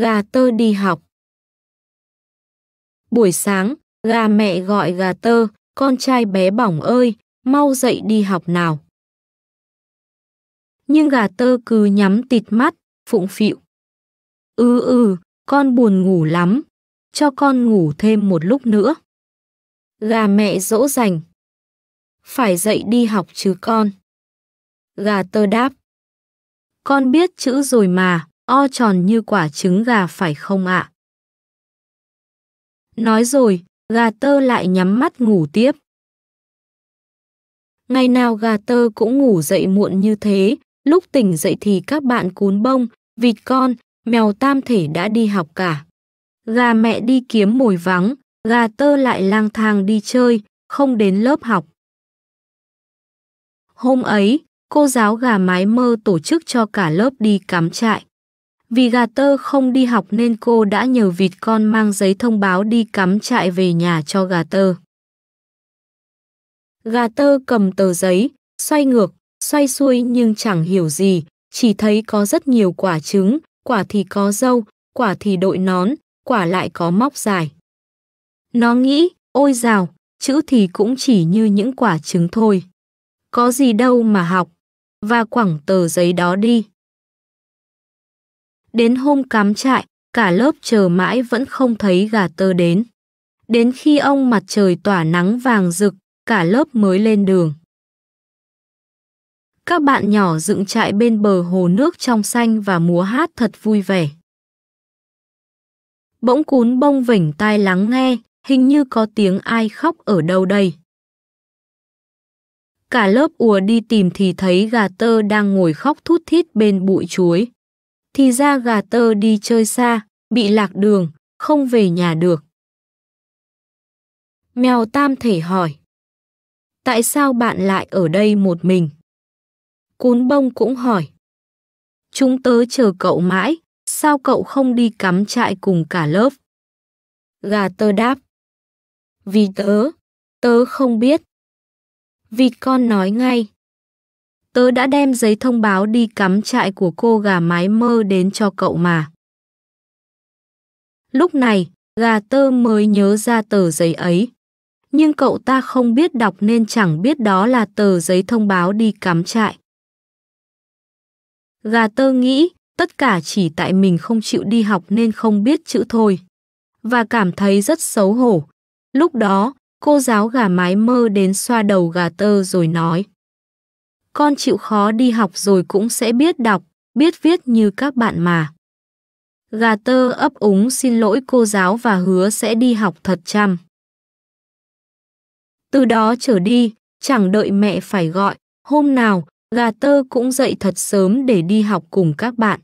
Gà tơ đi học. Buổi sáng, gà mẹ gọi gà tơ, con trai bé bỏng ơi, mau dậy đi học nào. Nhưng gà tơ cứ nhắm tịt mắt, phụng phịu. Con buồn ngủ lắm, cho con ngủ thêm một lúc nữa. Gà mẹ dỗ dành. Phải dậy đi học chứ con. Gà tơ đáp. Con biết chữ rồi mà, o tròn như quả trứng gà phải không ạ? Nói rồi, gà tơ lại nhắm mắt ngủ tiếp. Ngày nào gà tơ cũng ngủ dậy muộn như thế, lúc tỉnh dậy thì các bạn cún bông, vịt con, mèo tam thể đã đi học cả. Gà mẹ đi kiếm mồi vắng, gà tơ lại lang thang đi chơi, không đến lớp học. Hôm ấy, cô giáo gà mái mơ tổ chức cho cả lớp đi cắm trại. Vì gà tơ không đi học nên cô đã nhờ vịt con mang giấy thông báo đi cắm trại về nhà cho gà tơ. Gà tơ cầm tờ giấy, xoay ngược, xoay xuôi nhưng chẳng hiểu gì, chỉ thấy có rất nhiều quả trứng, quả thì có râu, quả thì đội nón, quả lại có móc dài. Nó nghĩ, ôi dào, chữ thì cũng chỉ như những quả trứng thôi. Có gì đâu mà học, và quẳng tờ giấy đó đi. Đến hôm cắm trại, cả lớp chờ mãi vẫn không thấy gà tơ đến. Đến khi ông mặt trời tỏa nắng vàng rực, cả lớp mới lên đường. Các bạn nhỏ dựng trại bên bờ hồ nước trong xanh và múa hát thật vui vẻ. Bỗng cún bông vểnh tai lắng nghe, hình như có tiếng ai khóc ở đâu đây. Cả lớp ùa đi tìm thì thấy gà tơ đang ngồi khóc thút thít bên bụi chuối. Thì ra gà tơ đi chơi xa, bị lạc đường, không về nhà được. Mèo tam thể hỏi. Tại sao bạn lại ở đây một mình? Cún bông cũng hỏi. Chúng tớ chờ cậu mãi, sao cậu không đi cắm trại cùng cả lớp? Gà tơ đáp. Vì tớ không biết. Vịt con nói ngay. Tớ đã đem giấy thông báo đi cắm trại của cô gà mái mơ đến cho cậu mà. Lúc này, gà tơ mới nhớ ra tờ giấy ấy. Nhưng cậu ta không biết đọc nên chẳng biết đó là tờ giấy thông báo đi cắm trại. Gà tơ nghĩ tất cả chỉ tại mình không chịu đi học nên không biết chữ thôi. Và cảm thấy rất xấu hổ. Lúc đó, cô giáo gà mái mơ đến xoa đầu gà tơ rồi nói. Con chịu khó đi học rồi cũng sẽ biết đọc, biết viết như các bạn mà. Gà tơ ấp úng xin lỗi cô giáo và hứa sẽ đi học thật chăm. Từ đó trở đi, chẳng đợi mẹ phải gọi, hôm nào, gà tơ cũng dậy thật sớm để đi học cùng các bạn.